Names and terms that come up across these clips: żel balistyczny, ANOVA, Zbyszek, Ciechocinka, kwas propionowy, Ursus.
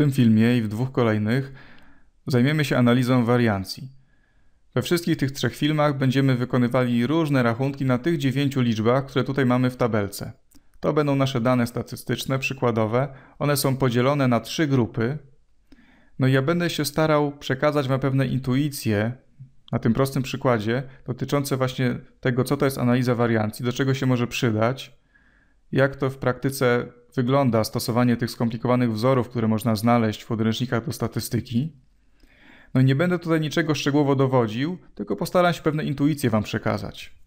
tym filmie i w dwóch kolejnych zajmiemy się analizą wariancji. We wszystkich tych trzech filmach będziemy wykonywali różne rachunki na tych 9 liczbach, które tutaj mamy w tabelce. To będą nasze dane statystyczne, przykładowe. One są podzielone na 3 grupy. No i ja będę się starał przekazać Wam pewne intuicje na tym prostym przykładzie dotyczące właśnie tego, co to jest analiza wariancji, do czego się może przydać, jak to w praktyce wygląda stosowanie tych skomplikowanych wzorów, które można znaleźć w podręcznikach do statystyki. No i nie będę tutaj niczego szczegółowo dowodził, tylko postaram się pewne intuicje Wam przekazać.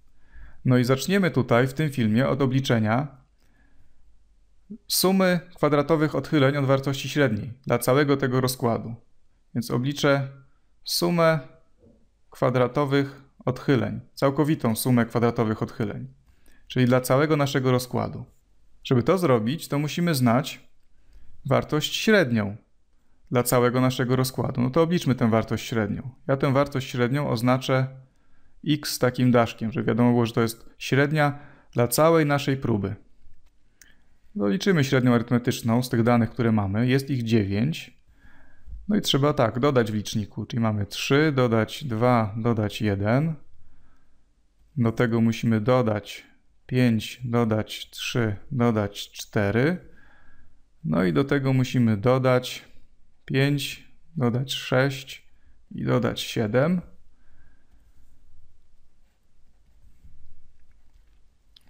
No i zaczniemy tutaj w tym filmie od obliczenia sumy kwadratowych odchyleń od wartości średniej dla całego tego rozkładu. Więc obliczę sumę kwadratowych odchyleń, całkowitą sumę kwadratowych odchyleń, czyli dla całego naszego rozkładu. Żeby to zrobić, to musimy znać wartość średnią dla całego naszego rozkładu. No to obliczmy tę wartość średnią. Ja tę wartość średnią oznaczę x takim daszkiem, żeby wiadomo było, że to jest średnia dla całej naszej próby. Doliczymy średnią arytmetyczną z tych danych, które mamy. Jest ich 9. No i trzeba tak, dodać w liczniku. Czyli mamy 3, dodać 2, dodać 1. Do tego musimy dodać 5, dodać 3, dodać 4. No i do tego musimy dodać 5, dodać 6 i dodać 7.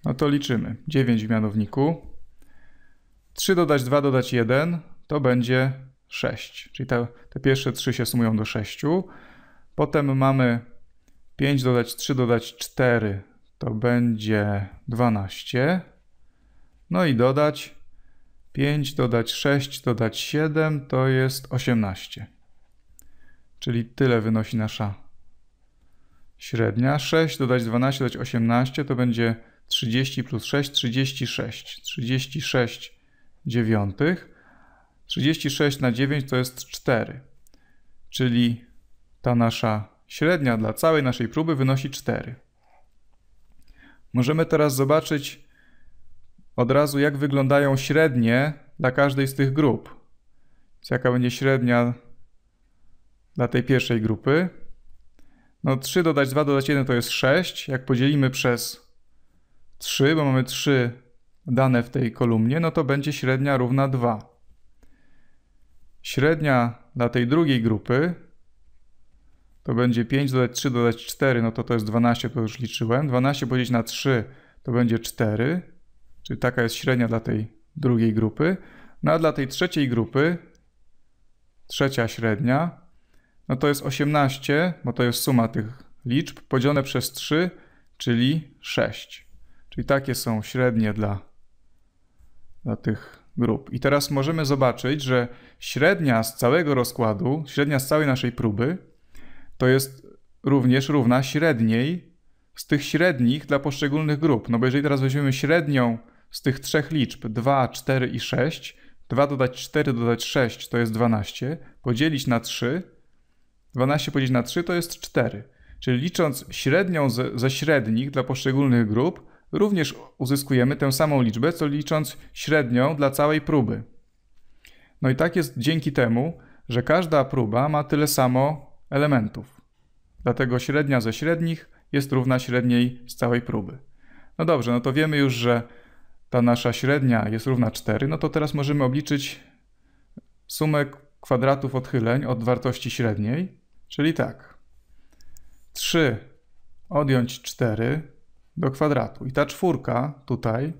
No to liczymy. 9 w mianowniku. 3 dodać 2 dodać 1 to będzie 6, czyli te pierwsze 3 się sumują do 6. Potem mamy 5 dodać 3 dodać 4 to będzie 12. No i dodać 5 dodać 6 dodać 7 to jest 18. Czyli tyle wynosi nasza średnia. 6 dodać 12 dodać 18 to będzie 30 plus 6, 36. 36 dziewiątych. 36 na 9 to jest 4, czyli ta nasza średnia dla całej naszej próby wynosi 4. Możemy teraz zobaczyć od razu, jak wyglądają średnie dla każdej z tych grup. Jaka będzie średnia dla tej pierwszej grupy? No 3 dodać 2 dodać 1 to jest 6. Jak podzielimy przez 3, bo mamy 3 dane w tej kolumnie, no to będzie średnia równa 2. Średnia dla tej drugiej grupy to będzie 5 dodać 3 dodać 4, no to jest 12, to już liczyłem. 12 podzielić na 3 to będzie 4, czyli taka jest średnia dla tej drugiej grupy. No a dla tej trzeciej grupy, trzecia średnia, no to jest 18, bo to jest suma tych liczb, podzielone przez 3, czyli 6. Czyli takie są średnie dla tych grup. I teraz możemy zobaczyć, że średnia z całego rozkładu, średnia z całej naszej próby, to jest również równa średniej z tych średnich dla poszczególnych grup. No bo jeżeli teraz weźmiemy średnią z tych trzech liczb, 2, 4 i 6, 2 dodać 4 dodać 6 to jest 12, podzielić na 3, 12 podzielić na 3 to jest 4. Czyli licząc średnią ze średnich dla poszczególnych grup, również uzyskujemy tę samą liczbę, co licząc średnią dla całej próby. No i tak jest dzięki temu, że każda próba ma tyle samo elementów. Dlatego średnia ze średnich jest równa średniej z całej próby. No dobrze, no to wiemy już, że ta nasza średnia jest równa 4. No to teraz możemy obliczyć sumę kwadratów odchyleń od wartości średniej. Czyli tak. 3 odjąć 4 do kwadratu. I ta czwórka tutaj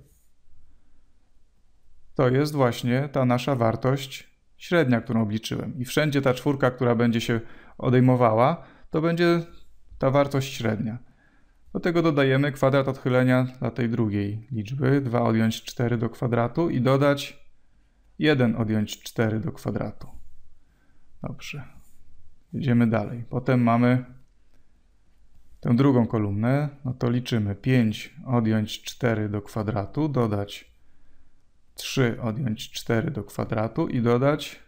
to jest właśnie ta nasza wartość średnia, którą obliczyłem. I wszędzie ta czwórka, która będzie się odejmowała, to będzie ta wartość średnia. Do tego dodajemy kwadrat odchylenia dla tej drugiej liczby. 2 odjąć 4 do kwadratu i dodać 1 odjąć 4 do kwadratu. Dobrze. Idziemy dalej. Potem mamy tę drugą kolumnę, no to liczymy 5 odjąć 4 do kwadratu, dodać 3 odjąć 4 do kwadratu i dodać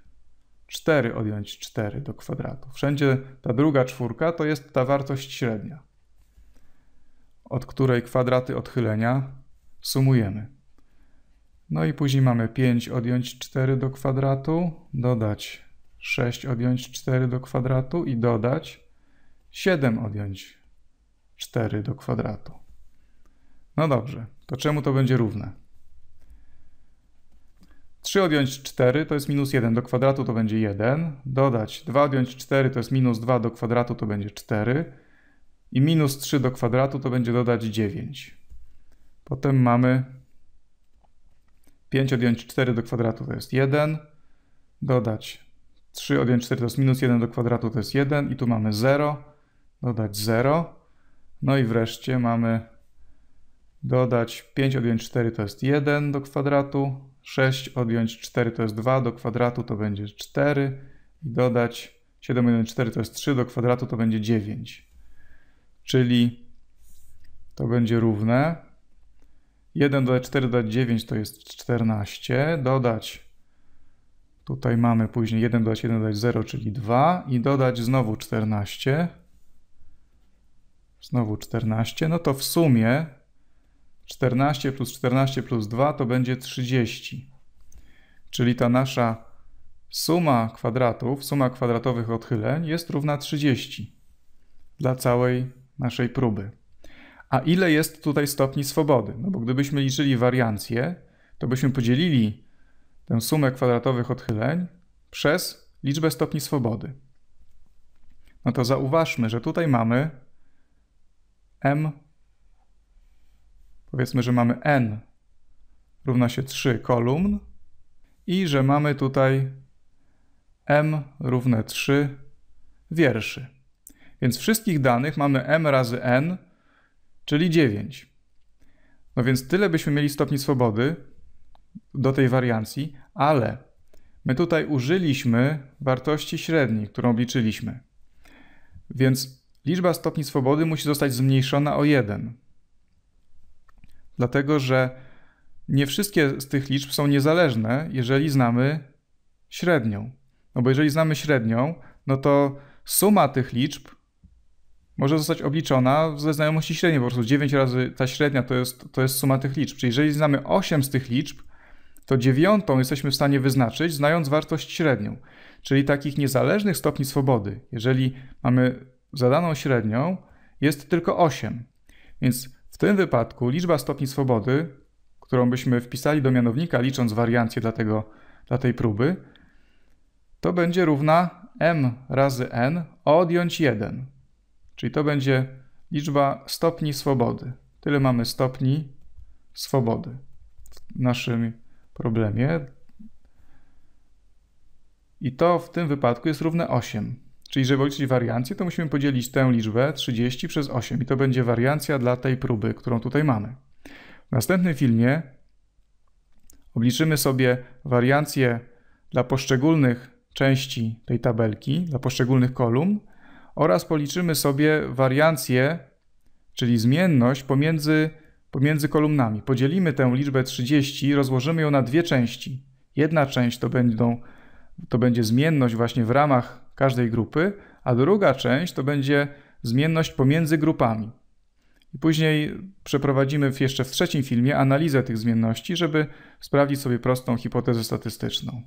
4 odjąć 4 do kwadratu. Wszędzie ta druga czwórka to jest ta wartość średnia, od której kwadraty odchylenia sumujemy. No i później mamy 5 odjąć 4 do kwadratu, dodać 6 odjąć 4 do kwadratu i dodać 7 odjąć 4 do kwadratu. No dobrze, to czemu to będzie równe? 3 odjąć 4 to jest minus 1 do kwadratu, to będzie 1. Dodać 2 odjąć 4 to jest minus 2 do kwadratu, to będzie 4. I minus 3 do kwadratu to będzie dodać 9. Potem mamy 5 odjąć 4 do kwadratu to jest 1. Dodać 3 odjąć 4 to jest minus 1 do kwadratu to jest 1. I tu mamy 0. Dodać 0. No i wreszcie mamy dodać 5 odjąć 4 to jest 1 do kwadratu. 6 odjąć 4 to jest 2 do kwadratu to będzie 4. I dodać 7 odjąć 4 to jest 3 do kwadratu to będzie 9. Czyli to będzie równe 1 dodać 4 dodać 9 to jest 14, dodać tutaj mamy później 1 dodać 1 dodać 0, czyli 2 i dodać znowu 14, no to w sumie 14 plus 2 to będzie 30, czyli ta nasza suma kwadratów, suma kwadratowych odchyleń jest równa 30 dla całej naszej próby. A ile jest tutaj stopni swobody? No bo gdybyśmy liczyli wariancję, to byśmy podzielili tę sumę kwadratowych odchyleń przez liczbę stopni swobody. No to zauważmy, że tutaj mamy m, powiedzmy, że mamy n równa się 3 kolumn i że mamy tutaj m równe 3 wierszy. Więc wszystkich danych mamy m razy n, czyli 9. No więc tyle byśmy mieli stopni swobody do tej wariancji, ale my tutaj użyliśmy wartości średniej, którą obliczyliśmy. Więc liczba stopni swobody musi zostać zmniejszona o 1. Dlatego, że nie wszystkie z tych liczb są niezależne, jeżeli znamy średnią. No bo jeżeli znamy średnią, no to suma tych liczb może zostać obliczona ze znajomości średniej, po prostu 9 razy ta średnia to jest suma tych liczb. Czyli jeżeli znamy 8 z tych liczb, to 9 jesteśmy w stanie wyznaczyć, znając wartość średnią. Czyli takich niezależnych stopni swobody, jeżeli mamy zadaną średnią, jest tylko 8. Więc w tym wypadku liczba stopni swobody, którą byśmy wpisali do mianownika, licząc wariancję dla tej próby, to będzie równa m razy n odjąć 1. Czyli to będzie liczba stopni swobody. Tyle mamy stopni swobody w naszym problemie. I to w tym wypadku jest równe 8. Czyli żeby policzyć wariancję, to musimy podzielić tę liczbę 30 przez 8. I to będzie wariancja dla tej próby, którą tutaj mamy. W następnym filmie obliczymy sobie wariancję dla poszczególnych części tej tabelki, dla poszczególnych kolumn, oraz policzymy sobie wariancję, czyli zmienność pomiędzy kolumnami. Podzielimy tę liczbę 30, rozłożymy ją na dwie części. Jedna część to będzie zmienność właśnie w ramach każdej grupy, a druga część to będzie zmienność pomiędzy grupami. I później przeprowadzimy jeszcze w trzecim filmie analizę tych zmienności, żeby sprawdzić sobie prostą hipotezę statystyczną.